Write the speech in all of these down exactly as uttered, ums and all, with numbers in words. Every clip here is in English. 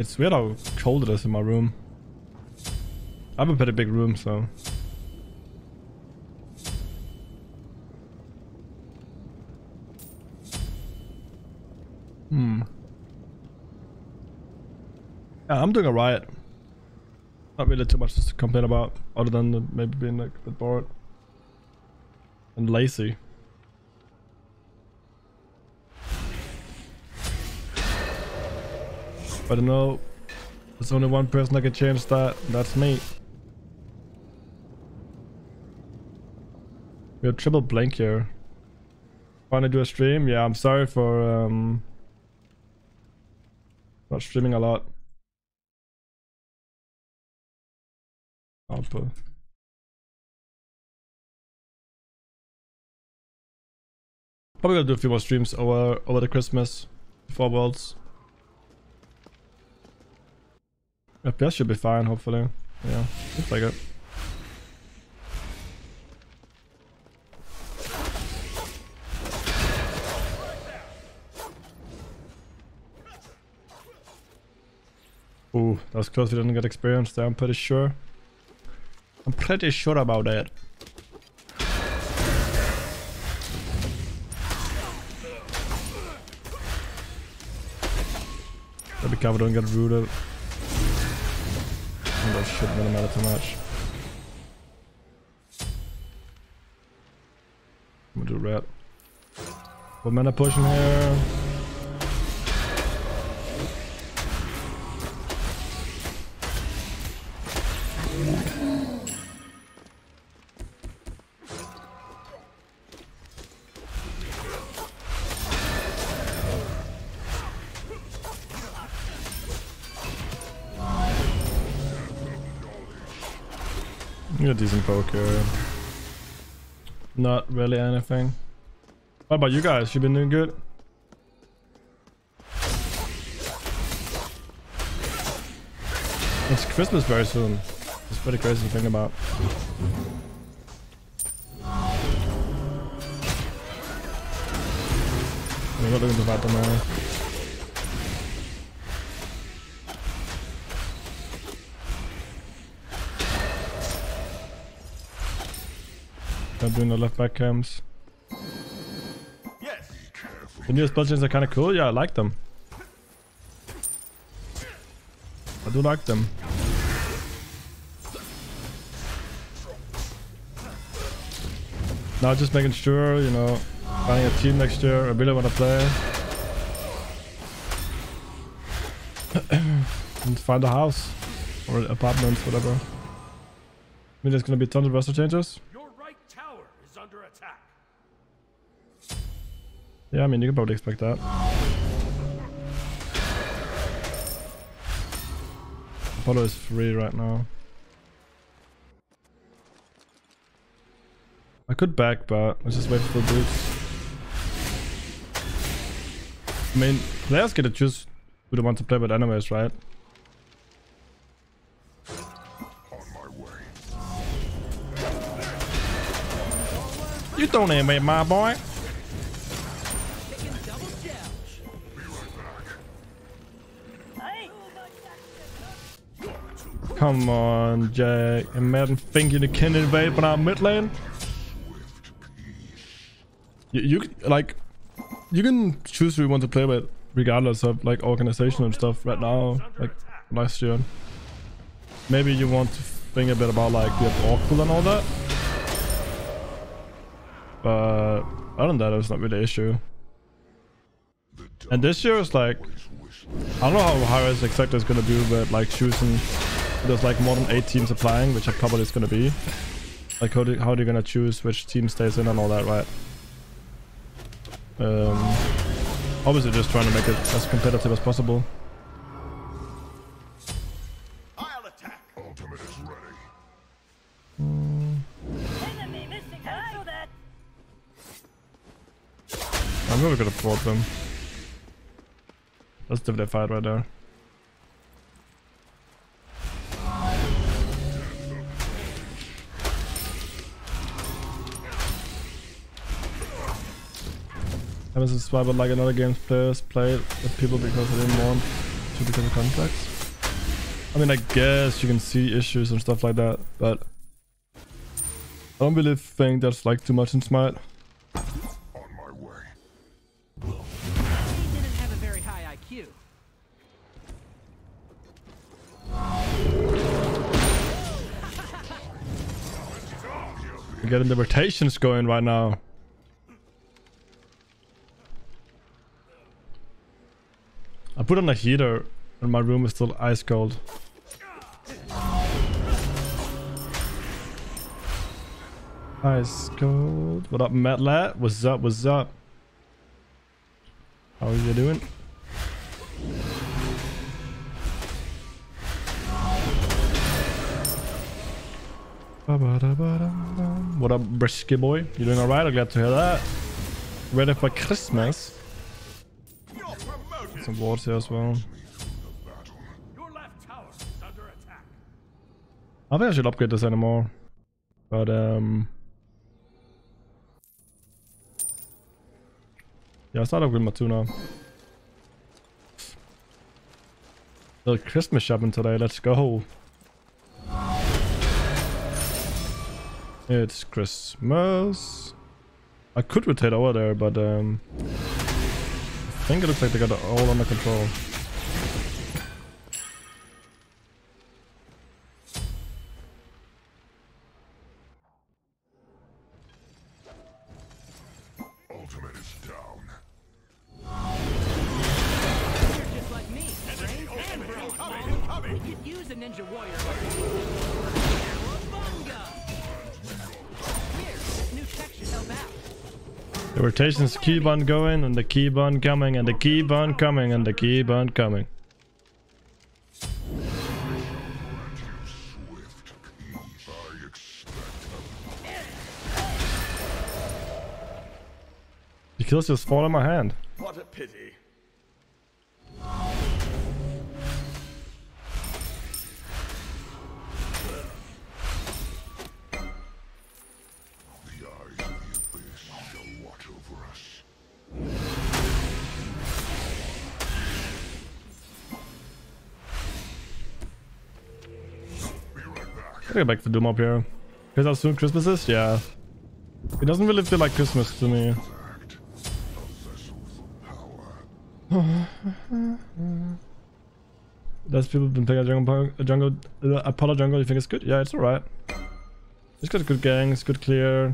It's weird how cold it is in my room. I have a pretty big room, so. Hmm. Yeah, I'm doing alright. Not really too much to complain about, other than the, maybe being like a bit bored and lazy. But I know there's only one person that can change that, and that's me. We're triple blank here. Trying to do a stream? Yeah, I'm sorry for um, not streaming a lot. Output. Probably gonna do a few more streams over over the Christmas before Worlds. F P S should be fine, hopefully. Yeah, looks like it. Ooh, that was close. We didn't get experience there, I'm pretty sure. I'm pretty sure about that. Gotta be careful, don't get rooted. That shouldn't really matter too much. I'm gonna do red. What mana potion here? A decent poker. Not really anything. What about you guys? You been doing good? It's Christmas very soon. It's pretty crazy to think about. We're not looking to fight tomorrow. I'm doing the left back cams. Yes. The new spellchains are kind of cool. Yeah, I like them. I do like them. Now just making sure, you know, finding a team next year. I really want to play. And find a house or an apartment, whatever. I mean, there's gonna be tons of roster changes. Yeah, I mean, you could probably expect that. Apollo is free right now. I could back, but let's just wait for boots. I mean, players get to choose who they want to play with anyways, right? You don't aim at my boy. Come on, Jake. Imagine thinking you can invade when I'm mid lane. You, you like, you can choose who you want to play with, regardless of like organization and stuff. Right now, like last year, maybe you want to think a bit about like you have Oracle and all that. But other than that, it's not really an issue. And this year is like, I don't know how high is exactly is gonna do, but like choosing. There's like more than eight teams applying, which I probably is gonna be. Like how do how do you gonna choose which team stays in and all that, right? Um, obviously just trying to make it as competitive as possible. I'll attack. Ultimate is ready. Mm. Enemy missing. I know that. I'm really gonna afford them. That's the fight right there. This is why I would like another game's players play with people because I didn't want actually become complex. I mean, I guess you can see issues and stuff like that, but I don't really think that's like too much in Smite. On my way. He didn't have a very high I Q. We're getting the rotations going right now. I put on a heater and my room is still ice cold. Ice cold. What up, Matt Lat? What's up? What's up? How are you doing? What up, Brisky boy? You doing alright? I'm glad to hear that. Ready for Christmas. Some wards here as well. I don't think I should upgrade this anymore, but um, yeah, I started upgrading my two now. Little Christmas shopping today. Let's go. It's Christmas. I could rotate over there, but um. I think it looks like they got it all under control. Ultimate is down. You're just like me, right? We could use a ninja warrior. Here, new section help out. The rotations keep on going, and the keep on coming, and the keep on coming, and the keep on coming. The kills just fall in my hand. What a pity. Gotta get back to Doom up here. Because how soon Christmas is? Yeah. It doesn't really feel like Christmas to me. That's people been playing a jungle, a jungle, uh, Apollo jungle. You think it's good? Yeah, it's alright. It's got good gangs, good clear,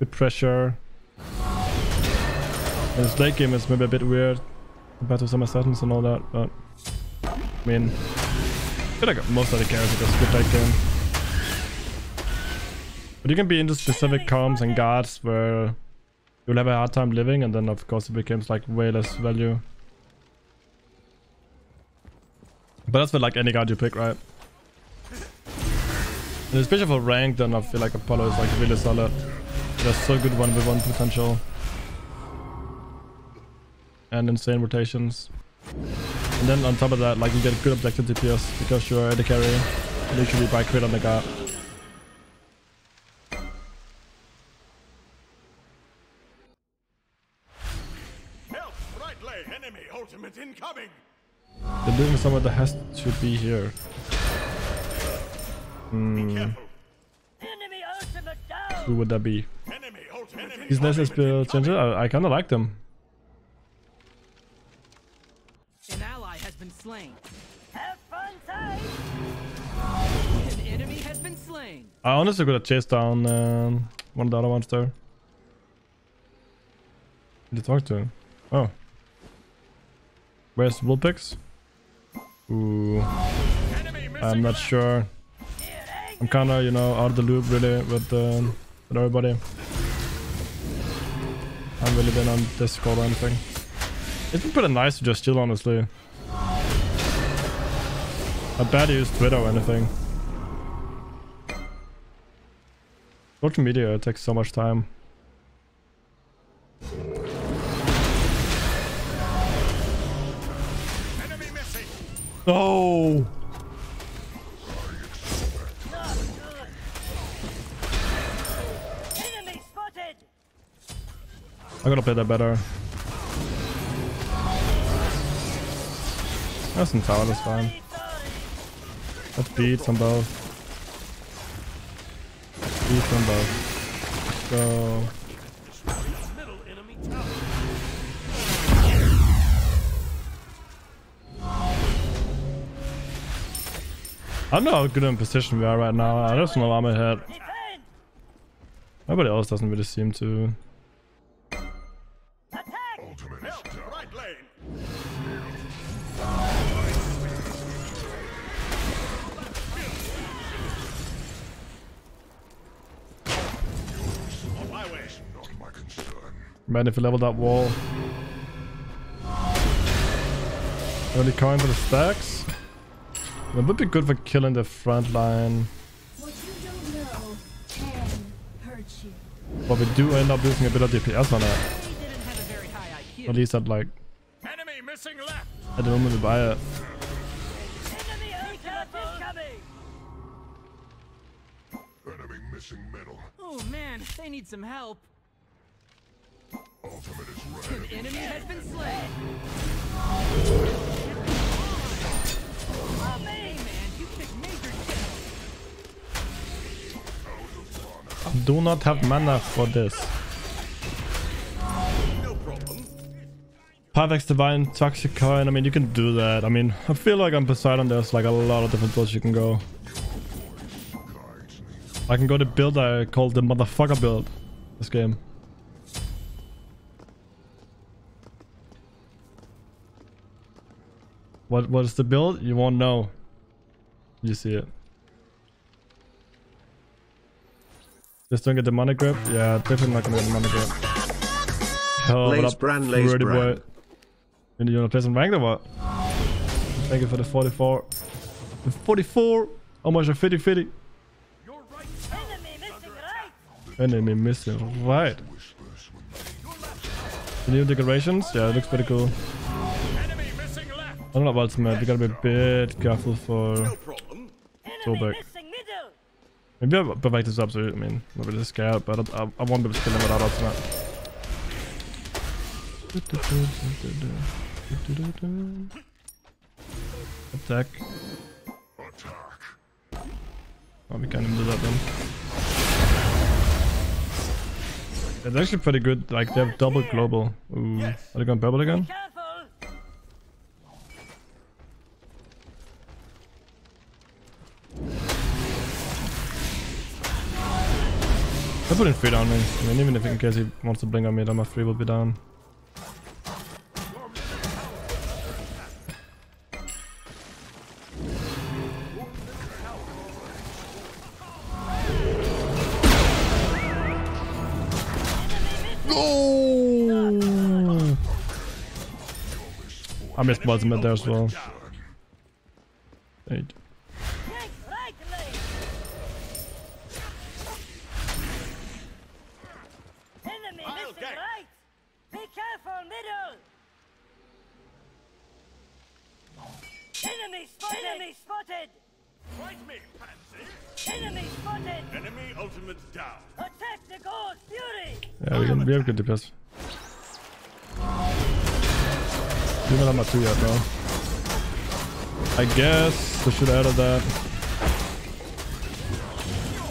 good pressure. And this late game is maybe a bit weird compared to some assassins and all that, but I mean, I feel like most of the characters are good late game. But you can be into specific comps and guards where you'll have a hard time living, and then of course it becomes like way less value. But that's with like any guard you pick, right? And especially for ranked, then I feel like Apollo is like really solid. There's so good one v one potential. And insane rotations. And then on top of that, like you get good objective D P S because you're the carry. Literally by crit on the guard. They're doing someone that has to be here. Hmm. Who would that be? These nice S P L changes, I, I kinda like them. An ally has been slain. Have fun time. An enemy has been slain. I honestly could have chased down um, one of the other ones there. Did you talk to him? Oh. Where's Vulpix? Ooh. I'm not sure. I'm kinda, you know, out of the loop really with, um, with everybody. I haven't really been on Discord or anything. It's been pretty nice to just chill, honestly. I barely use Twitter or anything. Social media, it takes so much time. No! I gotta play that better. That's some power, that's fine. Let's beat some both. Beat some both. Go. I don't know how good of a position we are right now. I just know I'm ahead. Nobody else doesn't really seem to. Man, if you level that wall. Early coin for the stacks. It would be good for killing the front line. What you don't know can hurt you. But we do end up losing a bit of D P S on it. At least I'd like. Enemy missing left. I don't want to buy it. Enemy attack is coming. Enemy missing metal. Oh man, they need some help. Ultimate is red. An enemy has been slain. Oh, man, you took major damage. I do not have mana for this. No problem. Parvex Divine, Toxicoin, I mean you can do that. I mean, I feel like on Poseidon there's like a lot of different builds you can go. I can go to build I called the motherfucker build this game. What what is the build? You won't know. You see it. Just don't get the mana grip. Yeah, definitely not gonna get the mana grip. Oh, Lays what brand, Lays brand. And you wanna play some ranked or what? Thank you for the forty-four. The forty-four. Oh my god, fifty fifty. Enemy missing right. The new decorations? Yeah, it looks pretty cool. I don't know about Smite, we gotta be a bit careful for Sobek. Maybe I'll perfect this up, so I mean, I'm not really scared, but I, I, I won't be able to kill him without Smite. Attack. Oh, we can't even do that then. It's actually pretty good, like they have double global. Ooh, are they going purple again? I put in three down, man. I mean, even if in case he wants to blink on me, then my three will be down. Oh! I missed my ultimate there as well. Eight. Enemy spotted! Fight me, Pansy! Enemy spotted! Enemy ultimate down! Attack the gold fury! Yeah, we, can, we have good D P S. Even I'm not too yet, though. I guess we should add that.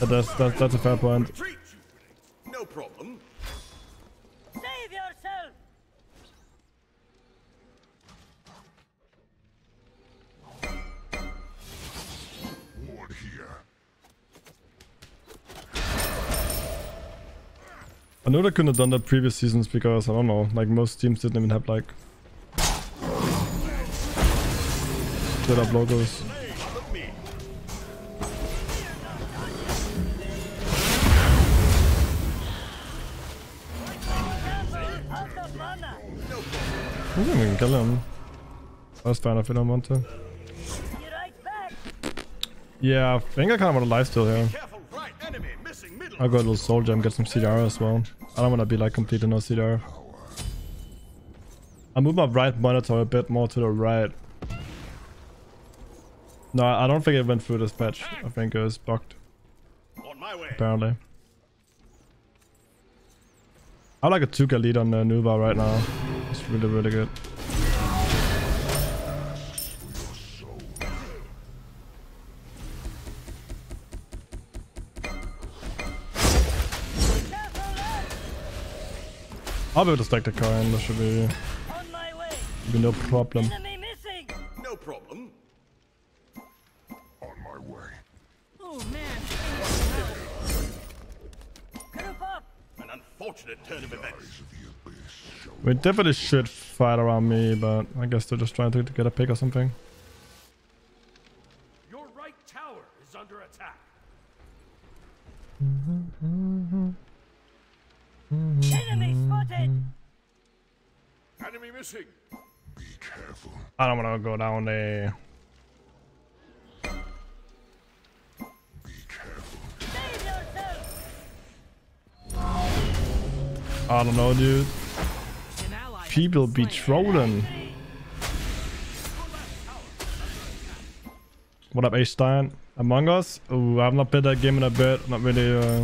But that's, that's, that's a fair point. No problem. Save yourself! I know they couldn't have done that previous seasons because, I don't know, like most teams didn't even have like set up logos. I think we can kill him. That's fine if we don't want to. Yeah, I think I kind of want a lifesteal here. I'll go a little soldier and get some C D R as well. I don't want to be like completely no C D R. I move my right monitor a bit more to the right. No, I don't think it went through this patch. I think it was bugged. Apparently. I like a two K lead on uh, Nuva right now. It's really, really good. I'll be able to stack the car in. That should be, be no problem. No problem. On my way. Oh man. Up. An unfortunate turn of events. We definitely should fight around me, but I guess they're just trying to, to get a pick or something. Your right tower is under attack. Mm-hmm, mm-hmm. Enemy spotted. Enemy missing. Be careful. I don't want to go down there. Be careful. Save yourself. I don't know, dude. People be trolling. What up, Ace Stein? Among Us? Ooh, I've not played that game in a bit. Not really. Uh,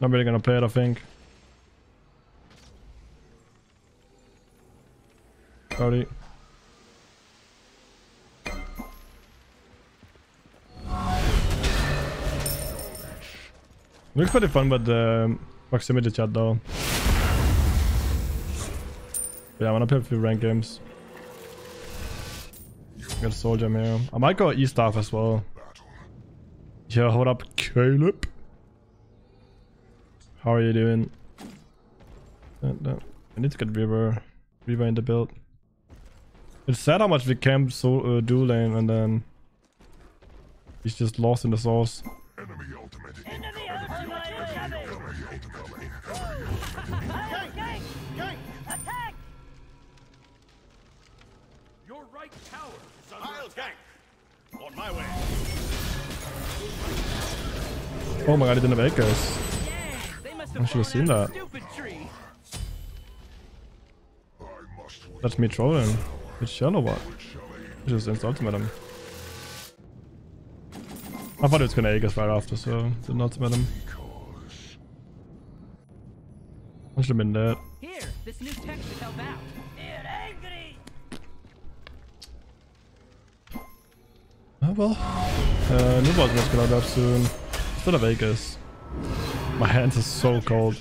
Not really gonna play it, I think. Howdy. Looks pretty fun with the um, proximity chat though. Yeah, I wanna play a few ranked games. Got a soldier here. I might go E-Staff as well. Yeah, hold up, Caleb. How are you doing? I need to get Reaver, Reaver in the build. It's sad how much we camp so uh, dual lane and then he's just lost in the sauce. Enemy ultimate. Attack! Your right tower is under attack. On my way. Oh my god, he didn't have echoes. I should have seen that. That's me trolling. It's shallow, what? I just ultimate him. I thought it was gonna Aegis right after, so didn't ultimate him. I should have been dead. Here, this new tech should help out. They're angry. Oh well. Uh, new boss is gonna drop soon. Still have Aegis. My hands are so cold.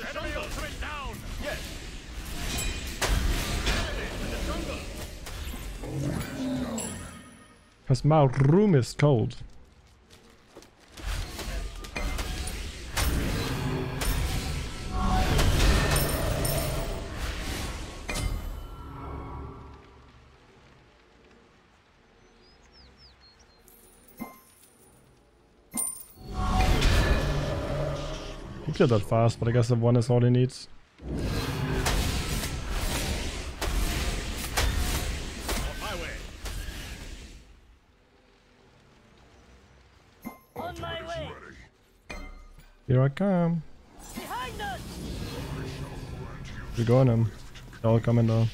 Cause my room is cold. That fast, but I guess the one is all he needs. On my way. On my way. Here I come. Behind us. We're going him. They're all coming now.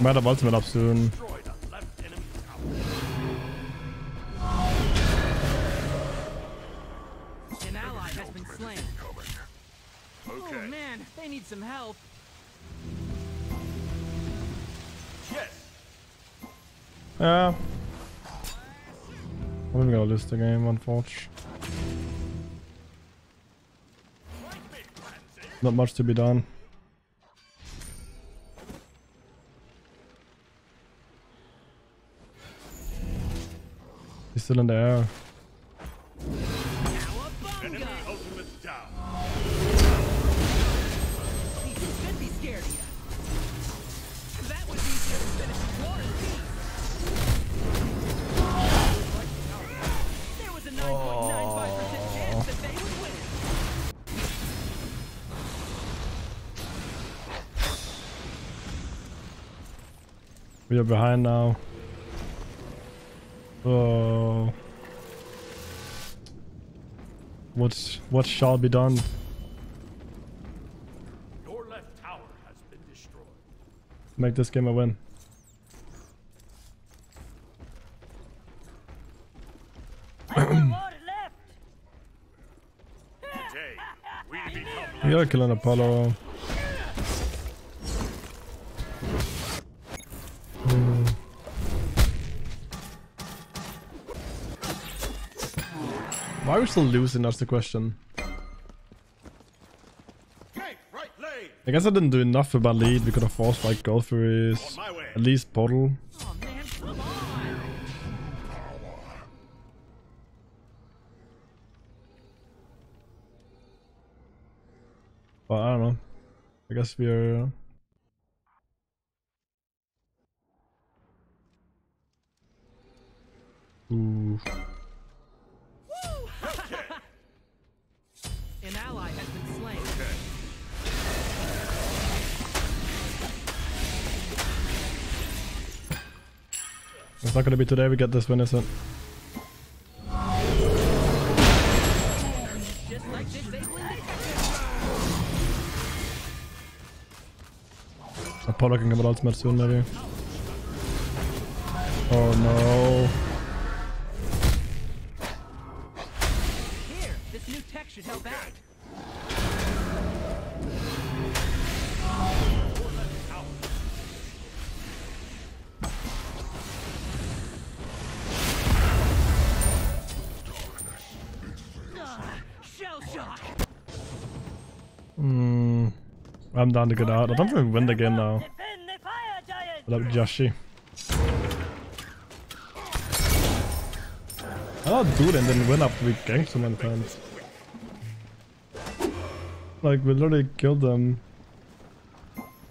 Might have ultimate up soon. Some help. Yes. Yeah. I'm gonna lose the game, unfortunately. Not much to be done. He's still in the air. We are behind now. Oh, what's what shall be done? Your left tower has been destroyed. Make this game a win. We are killing Apollo. Why are we still losing? That's the question. I guess I didn't do enough with my lead. We could have forced like go for his at least bottle. Oh, man. But I don't know. I guess we are. Uh, Ooh. An ally has been slain. Okay. It's not gonna be today we get this win, is it? Just like this, they win. Apollo can come out ultimate soon, maybe. Oh no. Should help out. Shell shock. Hmm. I'm down to get out. I don't think we win the game now. What up, Joshi? I'll do it and then win after we ganked so many times. Like, we literally killed them.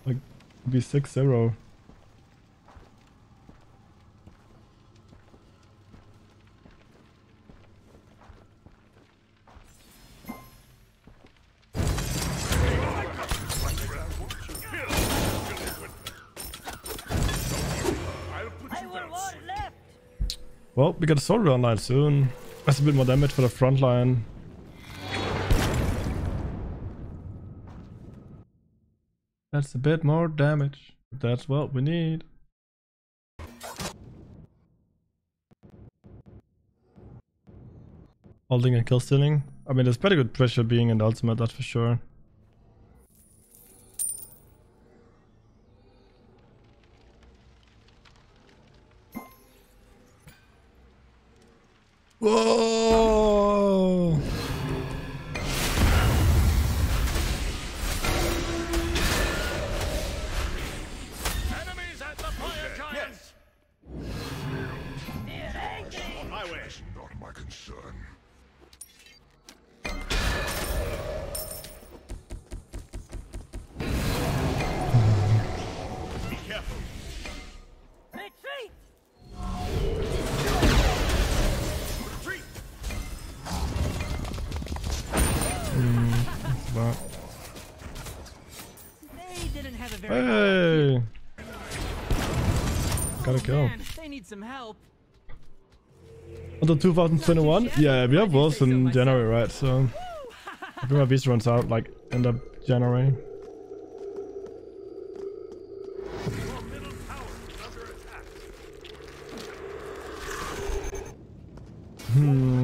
Like, it'd be six zero. Well, we got a soldier online soon. That's a bit more damage for the front line. That's a bit more damage. That's what we need. Holding and kill stealing. I mean, there's pretty good pressure being in the ultimate, that's for sure. Whoa! Hey! Gotta go. They need some help. Until two thousand twenty-one? Yeah, we have Worlds in January, right? So I think my visa runs out like end of January. Hmm.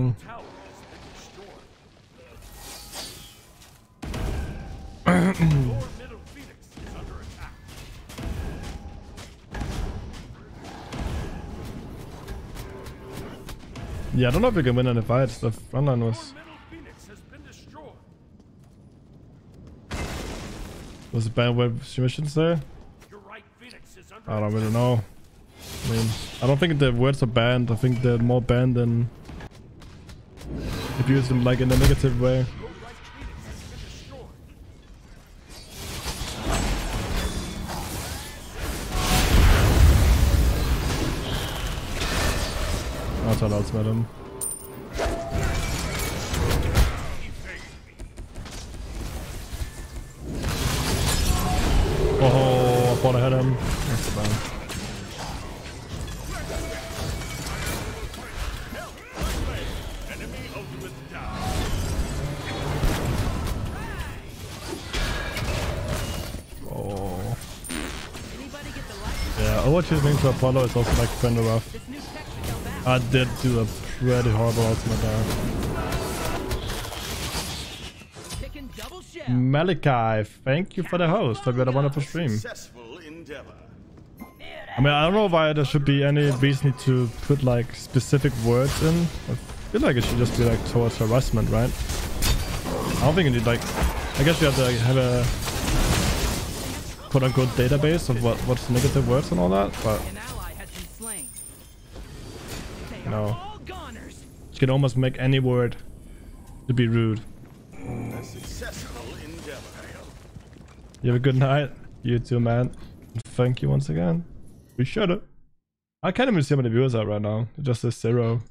Yeah, I don't know if we can win any fights. The front line was was it bad web submissions there? I don't really know. I mean, I don't think the words are banned. I think they're more banned than if you use them like in a negative way. I'll outsmart him. Oh, I thought I had him. That's the bad. Oh. Yeah, Overwatch is linked to Apollo. It's also like kind of rough. I did do a pretty horrible ultimate there. Malachi, thank you for the host. I've got a wonderful stream. I mean, I don't know why there should be any reason to put like specific words in. I feel like it should just be like towards harassment, right? I don't think you need like... I guess you have to like, have a quote unquote database of what what's negative words and all that, but you know, you can almost make any word to be rude. A successful endeavor. You have a good night, you too, man. Thank you once again. We shut it. I can't even see how many viewers are right now. It just says zero.